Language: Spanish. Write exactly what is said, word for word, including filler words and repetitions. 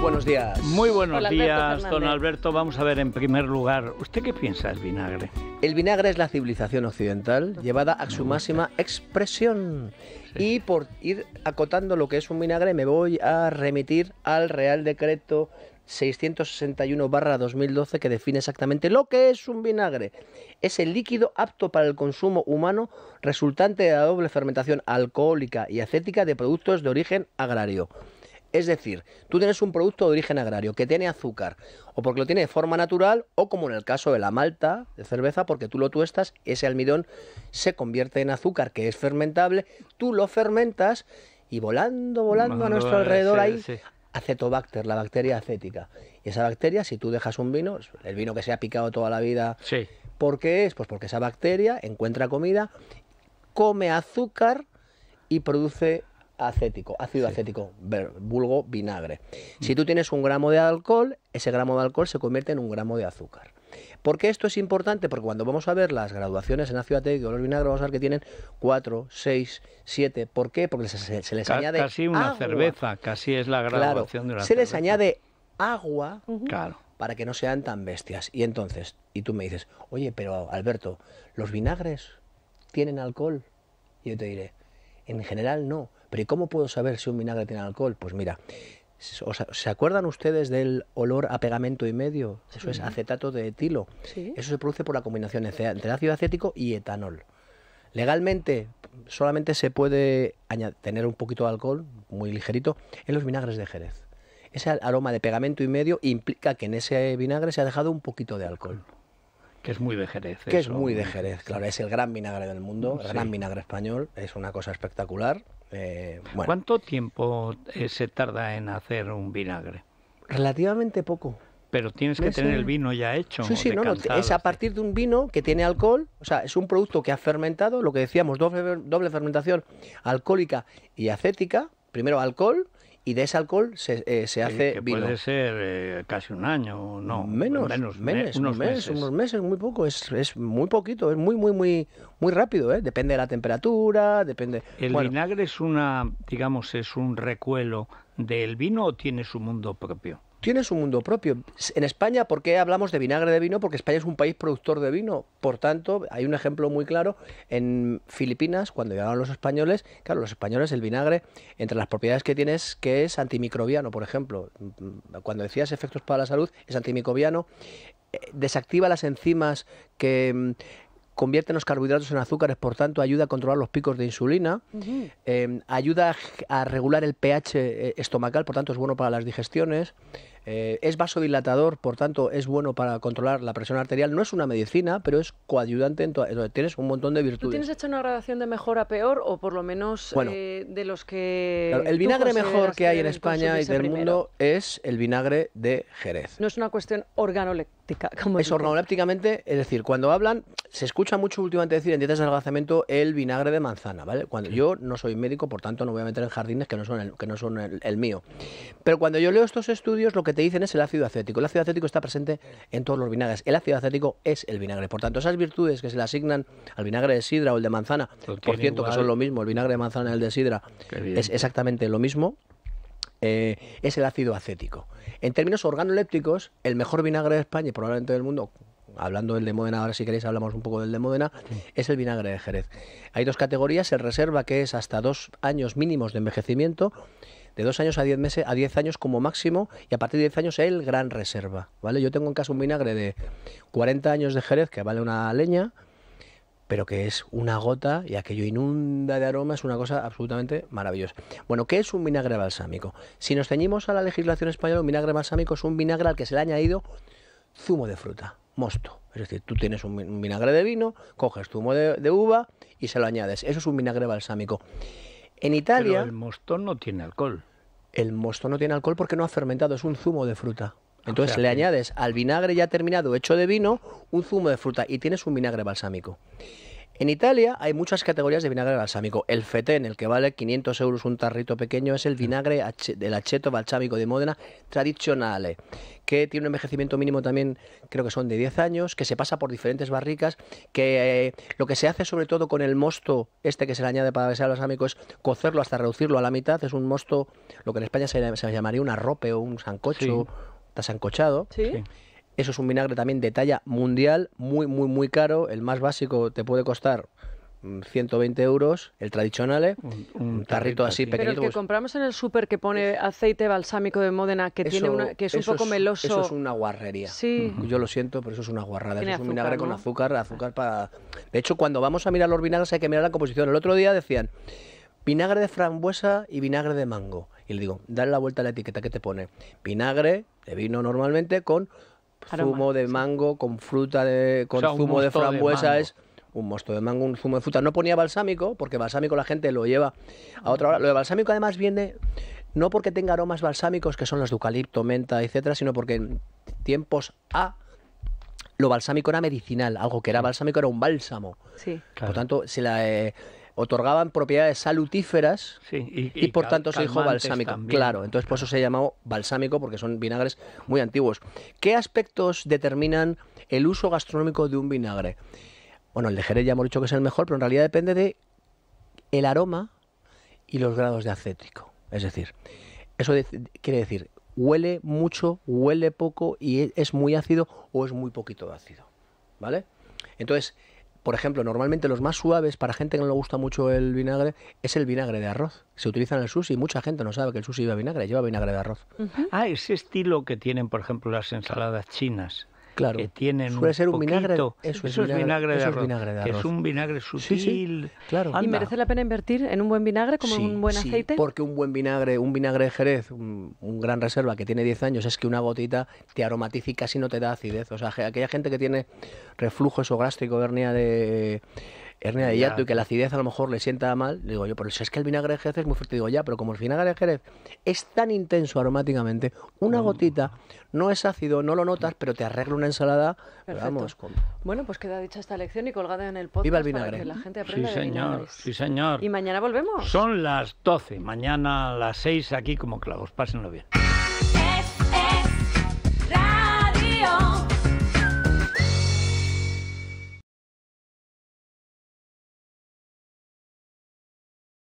buenos días. Muy buenos Hola, días, don Alberto. Vamos a ver, en primer lugar, ¿usted qué piensa del vinagre? El vinagre es la civilización occidental llevada a su máxima expresión. Sí. Y por ir acotando lo que es un vinagre, me voy a remitir al Real Decreto seiscientos sesenta y uno barra dos mil doce, que define exactamente lo que es un vinagre. Es el líquido apto para el consumo humano resultante de la doble fermentación alcohólica y acética de productos de origen agrario. Es decir, tú tienes un producto de origen agrario que tiene azúcar, o porque lo tiene de forma natural, o como en el caso de la malta de cerveza, porque tú lo tuestas, ese almidón se convierte en azúcar que es fermentable, tú lo fermentas y volando, volando Más a nuestro alrededor sí, ahí... Sí. acetobacter, la bacteria acética. Y esa bacteria, si tú dejas un vino, el vino que se ha picado toda la vida, sí. ¿por qué es? Pues porque esa bacteria encuentra comida, come azúcar y produce acético, ácido sí. acético, vulgo vinagre. Mm. Si tú tienes un gramo de alcohol, ese gramo de alcohol se convierte en un gramo de azúcar. ¿Por qué esto es importante? Porque cuando vamos a ver las graduaciones en ácido acético de los vinagres, vamos a ver que tienen cuatro, seis, siete. ¿Por qué? Porque se, se les C añade casi una agua. cerveza, casi es la graduación claro, de una se les cerveza. añade agua uh-huh. claro. para que no sean tan bestias. Y entonces, y tú me dices, oye, pero Alberto, ¿los vinagres tienen alcohol? Y yo te diré, en general no. Pero ¿y cómo puedo saber si un vinagre tiene alcohol? Pues mira... ¿Se acuerdan ustedes del olor a pegamento y medio? Eso sí. es acetato de etilo. Sí. Eso se produce por la combinación entre ácido acético y etanol. Legalmente solamente se puede tener un poquito de alcohol, muy ligerito, en los vinagres de Jerez. Ese aroma de pegamento y medio implica que en ese vinagre se ha dejado un poquito de alcohol. Que es muy de Jerez. Que eso. es muy de Jerez, claro. Es el gran vinagre del mundo, el sí. gran vinagre español. Es una cosa espectacular. Eh, bueno. ¿Cuánto tiempo eh, se tarda en hacer un vinagre? Relativamente poco. Pero tienes que tener el vino ya hecho. Sí, sí, no, no, es a partir de un vino que tiene alcohol, o sea, es un producto que ha fermentado, lo que decíamos, doble, doble fermentación alcohólica y acética, primero alcohol, y de ese alcohol se, eh, se hace que vino. Puede ser eh, casi un año, no. Menos, menos meses, unos meses. Unos meses, muy poco, es, es muy poquito, es muy, muy, muy, muy rápido, ¿eh? Depende de la temperatura, depende... ¿El bueno. vinagre es una, digamos, es un recuelo del vino o tiene su mundo propio? Tiene su mundo propio. En España, ¿por qué hablamos de vinagre de vino? Porque España es un país productor de vino. Por tanto, hay un ejemplo muy claro. En Filipinas, cuando llegaron los españoles, claro, los españoles, el vinagre, entre las propiedades que tiene es que es antimicrobiano, por ejemplo. Cuando decías efectos para la salud, es antimicrobiano. Desactiva las enzimas que... convierten los carbohidratos en azúcares, por tanto ayuda a controlar los picos de insulina, uh-huh. eh, ayuda a, a regular el pH estomacal, por tanto es bueno para las digestiones, eh, es vasodilatador, por tanto es bueno para controlar la presión arterial, no es una medicina, pero es coadyuvante, en entonces tienes un montón de virtudes. ¿Tú tienes hecho una gradación de mejor a peor o por lo menos bueno, eh, de los que... Claro, el vinagre mejor que hay en España y del primero. mundo es el vinagre de Jerez. No es una cuestión organoléptica. Como es organolépticamente, es decir, cuando hablan, se escucha Escucha mucho últimamente decir en dietas de adelgazamiento el vinagre de manzana, ¿vale? Cuando sí. yo no soy médico, por tanto no voy a meter en jardines que no son, el, que no son el, el mío. Pero cuando yo leo estos estudios, lo que te dicen es el ácido acético. El ácido acético está presente en todos los vinagres. El ácido acético es el vinagre. Por tanto, esas virtudes que se le asignan al vinagre de sidra o el de manzana, lo por cierto, igual. que son lo mismo, el vinagre de manzana y el de sidra, es exactamente lo mismo. Eh, es el ácido acético. En términos organolépticos, el mejor vinagre de España y probablemente del mundo... Hablando del de Módena, ahora si queréis hablamos un poco del de Módena, sí. es el vinagre de Jerez. Hay dos categorías, el reserva que es hasta dos años mínimos de envejecimiento, de dos años a diez meses, a diez años como máximo, y a partir de diez años el gran reserva, ¿vale? Yo tengo en casa un vinagre de cuarenta años de Jerez que vale una leña, pero que es una gota y aquello inunda de aroma, es una cosa absolutamente maravillosa. Bueno, ¿qué es un vinagre balsámico? Si nos ceñimos a la legislación española, un vinagre balsámico es un vinagre al que se le ha añadido zumo de fruta. Mosto, es decir, tú tienes un vinagre de vino, coges tu zumo de, de uva y se lo añades. Eso es un vinagre balsámico. En Italia... Pero el mosto no tiene alcohol. El mosto no tiene alcohol porque no ha fermentado, es un zumo de fruta. Entonces o sea, le que... añades al vinagre ya terminado, hecho de vino, un zumo de fruta y tienes un vinagre balsámico. En Italia hay muchas categorías de vinagre balsámico. El fetén, el que vale quinientos euros un tarrito pequeño, es el vinagre del aceto balsámico de Modena Tradicionale, que tiene un envejecimiento mínimo también, creo que son de diez años, que se pasa por diferentes barricas, que eh, lo que se hace sobre todo con el mosto este que se le añade para el balsámico es cocerlo hasta reducirlo a la mitad. Es un mosto, lo que en España se, se llamaría un arrope o un sancocho, está sancochado. Sí. Eso es un vinagre también de talla mundial, muy, muy, muy caro. El más básico te puede costar ciento veinte euros, el tradicional, un, un, un tarrito así pequeño. Pero el que compramos en el súper que pone aceite balsámico de Módena, que, eso, tiene una, que es un poco es, meloso... Eso es una guarrería. Sí. Yo lo siento, pero eso es una guarrada. Eso es un azúcar, vinagre, ¿no?, con azúcar, azúcar para... De hecho, cuando vamos a mirar los vinagres hay que mirar la composición. El otro día decían vinagre de frambuesa y vinagre de mango. Y le digo, dale la vuelta a la etiqueta que te pone. Vinagre de vino normalmente con... zumo de mango, con fruta, de, con o sea, zumo de frambuesa, de es un mosto de mango, un zumo de fruta. No ponía balsámico, porque balsámico la gente lo lleva a otra hora. Lo de balsámico además viene, no porque tenga aromas balsámicos, que son los de eucalipto, menta, etcétera, sino porque en tiempos A, lo balsámico era medicinal, algo que era balsámico era un bálsamo. Sí. Claro. Por tanto, se la... Eh, otorgaban propiedades salutíferas, sí, y, y, y por tanto se dijo balsámico. También. Claro, entonces por eso se llamó balsámico, porque son vinagres muy antiguos. ¿Qué aspectos determinan el uso gastronómico de un vinagre? Bueno, el de Jerez ya hemos dicho que es el mejor, pero en realidad depende de el aroma y los grados de acético. Es decir, eso de, quiere decir, huele mucho, huele poco y es muy ácido o es muy poquito de ácido, ¿vale? Entonces... Por ejemplo, normalmente los más suaves, para gente que no le gusta mucho el vinagre, es el vinagre de arroz. Se utiliza en el sushi. Mucha gente no sabe que el sushi lleva vinagre, lleva vinagre de arroz. Uh-huh. Ah, ese estilo que tienen, por ejemplo, las ensaladas chinas. Claro. Que tienen suele un ser un poquito, vinagre, eso, eso es vinagre, vinagre, de arroz, eso es vinagre de arroz. Que es un vinagre sutil. Sí, sí, claro. Anda. ¿Y merece la pena invertir en un buen vinagre como sí, en un buen aceite? Sí, porque un buen vinagre, un vinagre de Jerez, un, un gran reserva que tiene diez años, es que una gotita te aromatiza y casi no te da acidez. O sea, aquella gente que tiene reflujo esogástrico, hernia de... hernia de hiato, y que la acidez a lo mejor le sienta mal, digo yo, pero si es que el vinagre de Jerez es muy fuerte, digo ya, pero como el vinagre de Jerez es tan intenso aromáticamente, una gotita no es ácido, no lo notas, pero te arregla una ensalada. Pero vamos, con... Bueno, pues queda dicha esta lección y colgada en el podcast. Viva el vinagre. Para que la gente aprenda. Sí, señor, sí, señor. Y mañana volvemos. Son las doce, mañana a las seis aquí como clavos, pásenlo bien.